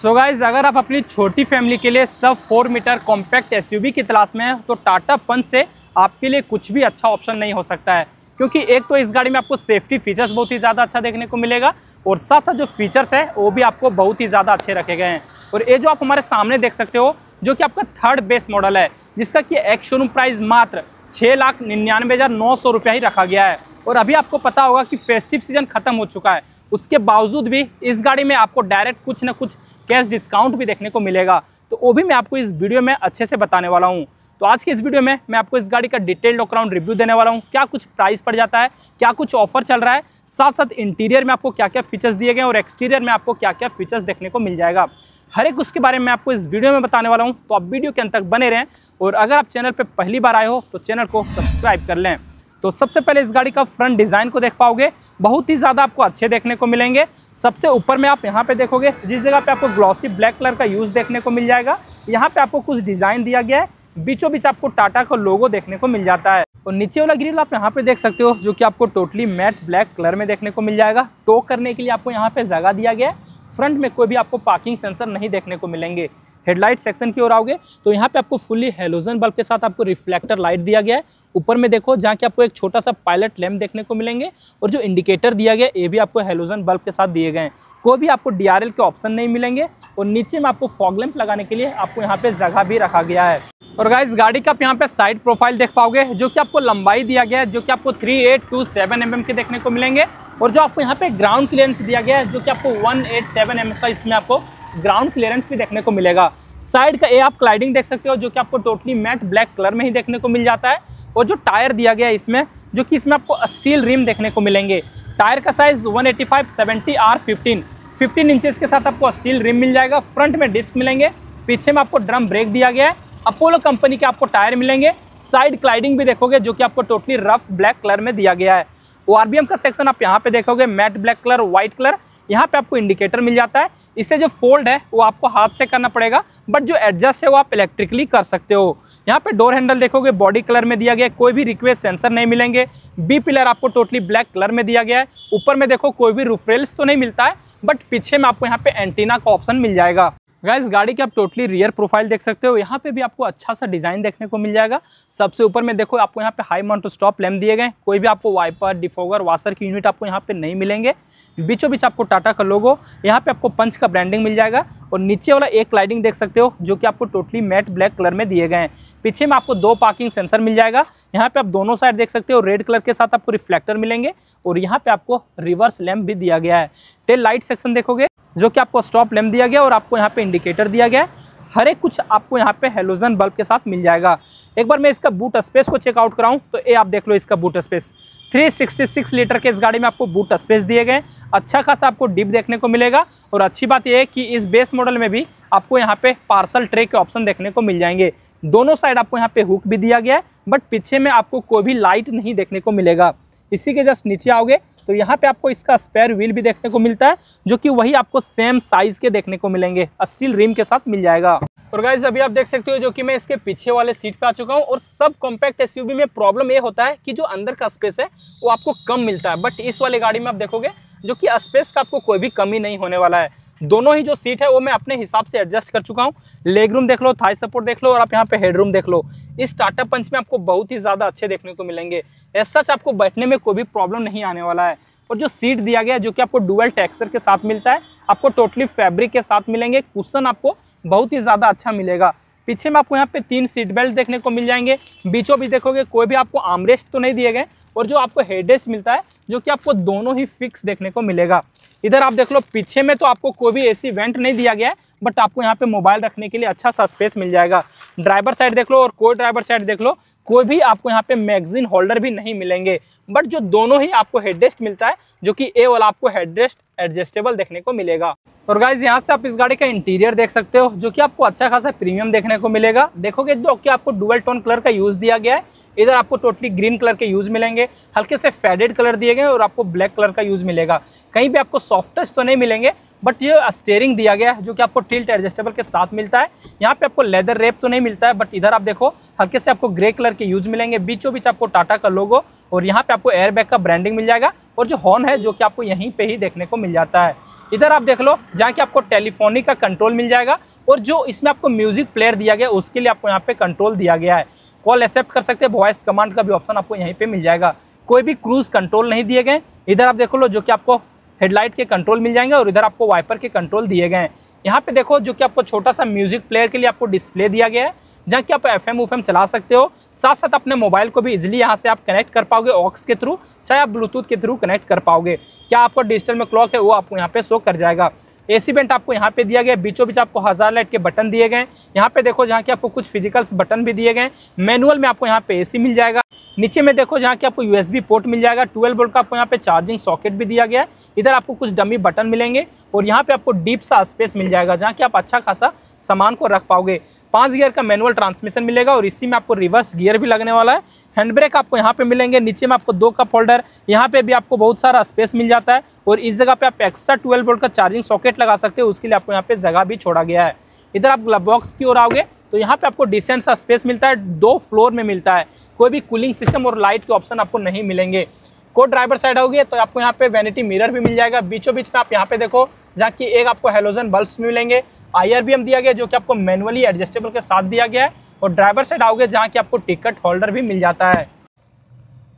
So guys अगर आप अपनी छोटी फैमिली के लिए सब 4 मीटर कॉम्पैक्ट एसयूवी की तलाश में हैं तो टाटा पंच से आपके लिए कुछ भी अच्छा ऑप्शन नहीं हो सकता है, क्योंकि एक तो इस गाड़ी में आपको सेफ्टी फीचर्स बहुत ही ज़्यादा अच्छा देखने को मिलेगा और साथ साथ जो फीचर्स है वो भी आपको बहुत ही ज़्यादा अच्छे रखे गए हैं। और ये जो आप हमारे सामने देख सकते हो जो कि आपका थर्ड बेस मॉडल है, जिसका कि एक्स शोरूम प्राइस मात्र 6,99,900 रुपया ही रखा गया है। और अभी आपको पता होगा कि फेस्टिव सीजन खत्म हो चुका है, उसके बावजूद भी इस गाड़ी में आपको डायरेक्ट कुछ ना कुछ कैश डिस्काउंट भी देखने को मिलेगा, तो वो भी मैं आपको इस वीडियो में अच्छे से बताने वाला हूँ। तो आज के इस वीडियो में मैं आपको इस गाड़ी का डिटेल्ड लुक अराउंड रिव्यू देने वाला हूँ, क्या कुछ प्राइस पड़ जाता है, क्या कुछ ऑफर चल रहा है, साथ साथ इंटीरियर में आपको क्या क्या फीचर्स दिए गए और एक्सटीरियर में आपको क्या क्या फीचर्स देखने को मिल जाएगा, हर एक उसके बारे में आपको इस वीडियो में बताने वाला हूँ। तो आप वीडियो के अंत तक बने रहें और अगर आप चैनल पर पहली बार आए हो तो चैनल को सब्सक्राइब कर लें। तो सबसे पहले इस गाड़ी का फ्रंट डिज़ाइन को देख पाओगे, बहुत ही ज़्यादा आपको अच्छे देखने को मिलेंगे। सबसे ऊपर में आप यहाँ पे देखोगे जिस जगह पे आपको ग्लॉसी ब्लैक कलर का यूज़ देखने को मिल जाएगा, यहाँ पे आपको कुछ डिज़ाइन दिया गया है, बीचों बीच आपको टाटा का लोगो देखने को मिल जाता है। और नीचे वाला ग्रिल आप यहाँ पे देख सकते हो जो कि आपको टोटली मैट ब्लैक कलर में देखने को मिल जाएगा। टो करने के लिए आपको यहाँ पे जगह दिया गया है, फ्रंट में कोई भी आपको पार्किंग सेंसर नहीं देखने को मिलेंगे। हेडलाइट सेक्शन की ओर आओगे तो यहाँ पे आपको फुली हेलोजन बल्ब के साथ आपको रिफ्लेक्टर लाइट दिया गया है। ऊपर में देखो जहाँ कि आपको एक छोटा सा पायलट लैंप देखने को मिलेंगे और जो इंडिकेटर दिया गया ये भी आपको हेलोजन बल्ब के साथ दिए गए हैं। कोई भी आपको डीआरएल के ऑप्शन नहीं मिलेंगे और नीचे में आपको फॉग लैंप लगाने के लिए आपको यहाँ पे जगह भी रखा गया है। और गाइस गाड़ी का आप यहाँ पे साइड प्रोफाइल देख पाओगे जो कि आपको लंबाई दिया गया है जो कि आपको 3827 mm के देखने को मिलेंगे। और जो आपको यहाँ पे ग्राउंड क्लियरेंस दिया गया है जो कि आपको 187 mm का इसमें आपको ग्राउंड क्लियरेंस भी देखने को मिलेगा। साइड का ये आप क्लाइडिंग देख सकते हो जो कि आपको टोटली मैट ब्लैक कलर में ही देखने को मिल जाता है। और जो टायर दिया गया है इसमें जो कि इसमें आपको स्टील रिम देखने को मिलेंगे। टायर का साइज 185/70 R15 के साथ आपको स्टील रिम मिल जाएगा। फ्रंट में डिस्क मिलेंगे, पीछे में आपको ड्रम ब्रेक दिया गया है, अपोलो कंपनी के आपको टायर मिलेंगे। साइड क्लाइडिंग भी देखोगे जो कि आपको टोटली रफ ब्लैक कलर में दिया गया है। ORBM का सेक्शन आप यहाँ पे देखोगे matte black colour white colour, यहाँ पे आपको इंडिकेटर मिल जाता है। इसे जो फोल्ड है वो आपको हाथ से करना पड़ेगा, बट जो एडजस्ट है वो आप इलेक्ट्रिकली कर सकते हो। यहाँ पे डोर हैंडल देखोगे बॉडी कलर में दिया गया है, कोई भी रिक्वेस्ट सेंसर नहीं मिलेंगे। बी पिलर आपको टोटली ब्लैक कलर में दिया गया है। ऊपर में देखो कोई भी रूफ रेल्स तो नहीं मिलता है, बट पीछे में आपको यहाँ पे एंटीना का ऑप्शन मिल जाएगा। गाइस गाड़ी की आप टोटली रियर प्रोफाइल देख सकते हो, यहाँ पे भी आपको अच्छा सा डिज़ाइन देखने को मिल जाएगा। सबसे ऊपर में देखो आपको यहाँ पे हाई माउंट स्टॉप लैम्प दिए गए, कोई भी आपको वाइपर डिफोगर वाशर की यूनिट आपको यहाँ पे नहीं मिलेंगे। बीचों बीच आपको टाटा का लोगो, यहाँ पे आपको पंच का ब्रांडिंग मिल जाएगा। और नीचे वाला एक लाइटिंग देख सकते हो जो कि आपको टोटली मैट ब्लैक कलर में दिए गए हैं। पीछे में आपको 2 पार्किंग सेंसर मिल जाएगा, यहाँ पे आप दोनों साइड देख सकते हो रेड कलर के साथ आपको रिफ्लेक्टर मिलेंगे। और यहाँ पे आपको रिवर्स लैम्प भी दिया गया है। टेल लाइट सेक्शन देखोगे जो कि आपको स्टॉप लैम्प दिया गया और आपको यहाँ पे इंडिकेटर दिया गया है। हर एक कुछ आपको यहाँ पे हेलोजन बल्ब के साथ मिल जाएगा। एक बार मैं इसका बूट स्पेस को चेकआउट कराऊँ तो ये आप देख लो, इसका बूट स्पेस 366 लीटर के इस गाड़ी में आपको बूट स्पेस दिए गए। अच्छा खासा आपको डिप देखने को मिलेगा। और अच्छी बात यह है कि इस बेस मॉडल में भी आपको यहाँ पे पार्सल ट्रे के ऑप्शन देखने को मिल जाएंगे। दोनों साइड आपको यहाँ पे हुक भी दिया गया है, बट पीछे में आपको कोई भी लाइट नहीं देखने को मिलेगा। इसी के जस्ट नीचे आओगे तो यहाँ पे आपको इसका स्पेयर व्हील भी देखने को मिलता है जो कि वही आपको सेम साइज के देखने को मिलेंगे, स्टील रिम के साथ मिल जाएगा। और गाइस अभी आप देख सकते हो जो कि मैं इसके पीछे वाले सीट पे आ चुका हूँ। और सब कॉम्पैक्ट एसयूवी में प्रॉब्लम ये होता है कि जो अंदर का स्पेस है वो आपको कम मिलता है, बट इस वाली गाड़ी में आप देखोगे जो कि स्पेस का आपको कोई भी कमी नहीं होने वाला है। दोनों ही जो सीट है वो मैं अपने हिसाब से एडजस्ट कर चुका हूँ। लेग रूम देख लो, थाई सपोर्ट देख लो और आप यहाँ पे हेड रूम देख लो, इस टाटा पंच में आपको बहुत ही ज़्यादा अच्छे देखने को मिलेंगे। एज सच आपको बैठने में कोई भी प्रॉब्लम नहीं आने वाला है। और जो सीट दिया गया है जो कि आपको डुअल टेक्सचर के साथ मिलता है, आपको टोटली फैब्रिक के साथ मिलेंगे। कुशन आपको बहुत ही ज़्यादा अच्छा मिलेगा। पीछे में आपको यहाँ पे 3 सीट बेल्ट देखने को मिल जाएंगे। बीचों बीच देखोगे कोई भी आपको आर्मरेस्ट तो नहीं दिए गए। और जो आपको हेडरेस्ट मिलता है जो कि आपको दोनों ही फिक्स देखने को मिलेगा। इधर आप देख लो पीछे में तो आपको कोई भी एसी वेंट नहीं दिया गया है, बट आपको यहाँ पे मोबाइल रखने के लिए अच्छा सा स्पेस मिल जाएगा। ड्राइवर साइड देख लो और कोई ड्राइवर साइड देख लो, कोई भी आपको यहाँ पे मैगजीन होल्डर भी नहीं मिलेंगे। बट जो दोनों ही आपको हेडरेस्ट मिलता है जो कि ए वाला आपको हेडरेस्ट एडजस्टेबल देखने को मिलेगा। और गाइज यहाँ से आप इस गाड़ी का इंटीरियर देख सकते हो जो कि आपको अच्छा खासा प्रीमियम देखने को मिलेगा। देखोगे जो कि आपको डुअल टोन कलर का यूज़ दिया गया है, इधर आपको टोटली ग्रीन कलर के यूज़ मिलेंगे, हल्के से फेडेड कलर दिए गए और आपको ब्लैक कलर का यूज़ मिलेगा। कहीं भी आपको सॉफ्ट टच तो नहीं मिलेंगे, बट ये स्टीयरिंग दिया गया है जो कि आपको टिल्ट एडजस्टेबल के साथ मिलता है। यहाँ पे आपको लेदर रैप तो नहीं मिलता है, बट इधर आप देखो हल्के से आपको ग्रे कलर के यूज मिलेंगे। बीचों बीच आपको टाटा का लोगो और यहाँ पे आपको एयरबैग का ब्रांडिंग मिल जाएगा। और जो हॉर्न है जो कि आपको यहीं पे ही देखने को मिल जाता है। इधर आप देख लो जहाँ कि आपको टेलीफोनिक का कंट्रोल मिल जाएगा और जो इसमें आपको म्यूजिक प्लेयर दिया गया है उसके लिए आपको यहाँ पे कंट्रोल दिया गया है। कॉल एक्सेप्ट कर सकते हैं, वॉइस कमांड का भी ऑप्शन आपको यहीं पे मिल जाएगा। कोई भी क्रूज कंट्रोल नहीं दिए गए। इधर आप देखो लो जो कि आपको हेडलाइट के कंट्रोल मिल जाएंगे और इधर आपको वाइपर के कंट्रोल दिए गए हैं। यहाँ पे देखो जो कि आपको छोटा सा म्यूजिक प्लेयर के लिए आपको डिस्प्ले दिया गया है जहाँ कि आप FM चला सकते हो। साथ साथ अपने मोबाइल को भी इजीली यहाँ से आप कनेक्ट कर पाओगे ऑक्स के थ्रू, चाहे आप ब्लूटूथ के थ्रू कनेक्ट कर पाओगे। क्या आपको डिजिटल में क्लॉक है वो आपको यहाँ पे शो कर जाएगा। एसी वेंट आपको यहाँ पे दिया गया। बीचों बीच आपको 1000 लाइट के बटन दिए गए। यहाँ पे देखो जहाँ कि आपको कुछ फिजिकल्स बटन भी दिए गए। मैनुअल में आपको यहाँ पे AC मिल जाएगा। नीचे में देखो जहाँ कि आपको USB पोर्ट मिल जाएगा। 12 वोल्ट का आपको यहाँ पे चार्जिंग सॉकेट भी दिया गया है। इधर आपको कुछ डमी बटन मिलेंगे और यहाँ पे आपको डीप सा स्पेस मिल जाएगा जहाँ कि आप अच्छा खासा सामान को रख पाओगे। 5 गियर का मैनुअल ट्रांसमिशन मिलेगा और इसी में आपको रिवर्स गियर भी लगने वाला है। हैंड ब्रेक आपको यहाँ पे मिलेंगे। नीचे में आपको 2 कप होल्डर, यहाँ पे भी आपको बहुत सारा स्पेस मिल जाता है और इस जगह पे आप एक्स्ट्रा 12 वोल्ट का चार्जिंग सॉकेट लगा सकते हो, उसके लिए आपको यहाँ पे जगह भी छोड़ा गया है। इधर आप ग्लव बॉक्स की ओर आओगे तो यहाँ पे आपको डिसेंट सा स्पेस मिलता है। 2 फ्लोर में मिलता है। कोई भी कूलिंग सिस्टम और लाइट के ऑप्शन आपको नहीं मिलेंगे। को ड्राइवर साइड आओगे तो आपको यहाँ पे वैनिटी मिरर भी मिल जाएगा। बीचों बीच में आप यहाँ पे देखो जहाँ की एक आपको हेलोजन बल्ब्स मिलेंगे। IRBM दिया गया जो कि आपको मैनुअली एडजस्टेबल के साथ दिया गया है और ड्राइवर साइड आओगे जहाँ कि आपको टिकट होल्डर भी मिल जाता है।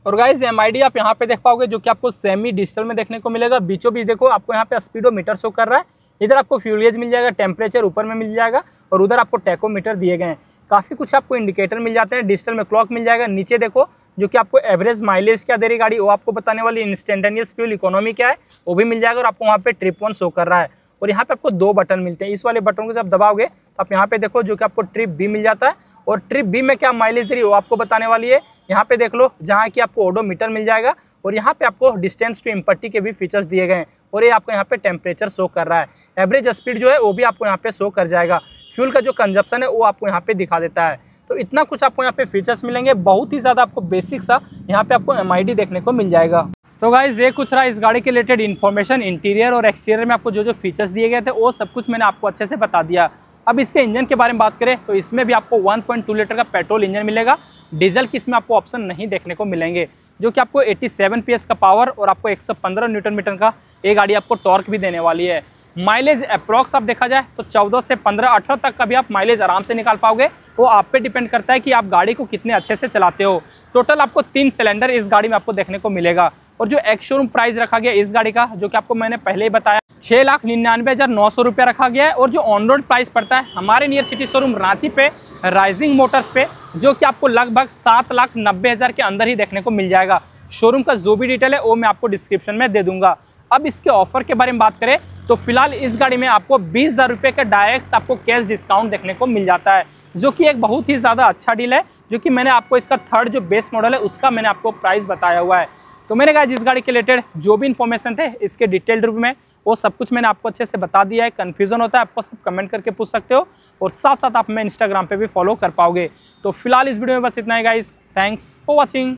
और गाइज MID आप यहाँ पे देख पाओगे जो कि आपको सेमी डिजिटल में देखने को मिलेगा। बीचों बीच देखो आपको यहाँ पे स्पीडोमीटर शो कर रहा है। इधर आपको फ्यूल गेज मिल जाएगा, टेम्परेचर ऊपर में मिल जाएगा और उधर आपको टैकोमीटर दिए गए हैं। काफ़ी कुछ आपको इंडिकेटर मिल जाते हैं। डिजिटल में क्लॉक मिल जाएगा। नीचे देखो जो कि आपको एवरेज माइलेज क्या दे रही गाड़ी वो आपको बताने वाली, इंस्टेंटेनियस फ्यूल इकोनॉमी क्या है वो भी मिल जाएगा और आपको वहाँ पे ट्रिप 1 शो कर रहा है। और यहाँ पे आपको 2 बटन मिलते हैं। इस वाले बटन को जब दबाओगे तो आप यहाँ पे देखो जो कि आपको ट्रिप B मिल जाता है और ट्रिप B में क्या माइलेज दे रही है वो आपको बताने वाली है। यहाँ पे देख लो जहाँ कि आपको ओडोमीटर मिल जाएगा और यहाँ पे आपको डिस्टेंस टू एम्पटी के भी फीचर्स दिए गए हैं और ये आपको यहाँ पे टेम्परेचर शो कर रहा है। एवरेज स्पीड जो है वो भी आपको यहाँ पे शो कर जाएगा। फ्यूल का जो कंजप्शन है वो आपको यहाँ पे दिखा देता है। तो इतना कुछ आपको यहाँ पे फीचर्स मिलेंगे। बहुत ही ज़्यादा आपको बेसिक सा यहाँ पे आपको MID देखने को मिल जाएगा। तो गाइज ये कुछ रहा इस गाड़ी के रिलेटेड इन्फॉर्मेशन। इंटीरियर और एक्सटीरियर में आपको जो जो फीचर्स दिए गए थे वो सब कुछ मैंने आपको अच्छे से बता दिया। अब इसके इंजन के बारे में बात करें तो इसमें भी आपको 1.2 लीटर का पेट्रोल इंजन मिलेगा। डीजल की इसमें आपको ऑप्शन नहीं देखने को मिलेंगे, जो कि आपको 87 PS का पावर और आपको 115 Nm का ये गाड़ी आपको टॉर्क भी देने वाली है। माइलेज अप्रॉक्स आप देखा जाए तो 14 से 18 तक का भी आप माइलेज आराम से निकाल पाओगे। वो आप पे डिपेंड करता है कि आप गाड़ी को कितने अच्छे से चलाते हो। टोटल आपको 3 सिलेंडर इस गाड़ी में आपको देखने को मिलेगा। और जो एक्स-शोरूम प्राइस रखा गया इस गाड़ी का, जो कि आपको मैंने पहले ही बताया, 6,99,900 रुपया रखा गया है। और जो ऑन रोड प्राइस पड़ता है हमारे नियर सिटी शोरूम रांची पे राइजिंग मोटर्स पे, जो कि आपको लगभग 7,90,000 के अंदर ही देखने को मिल जाएगा। शोरूम का जो भी डिटेल है वो मैं आपको डिस्क्रिप्शन में दे दूंगा। अब इसके ऑफर के बारे में बात करें तो फिलहाल इस गाड़ी में आपको 20,000 रुपये का डायरेक्ट आपको कैश डिस्काउंट देखने को मिल जाता है, जो कि एक बहुत ही ज़्यादा अच्छा डील है। जो कि मैंने आपको इसका थर्ड जो बेस मॉडल है उसका मैंने आपको प्राइस बताया हुआ है। तो मैंने कहा जिस गाड़ी के रिलेटेड जो भी इन्फॉर्मेशन थे इसके डिटेल्ड रूप में वो सब कुछ मैंने आपको अच्छे से बता दिया है। कन्फ्यूजन होता है आपको सब कमेंट करके पूछ सकते हो और साथ साथ आप मैं इंस्टाग्राम पे भी फॉलो कर पाओगे। तो फिलहाल इस वीडियो में बस इतना ही गाइस। Thanks for watching.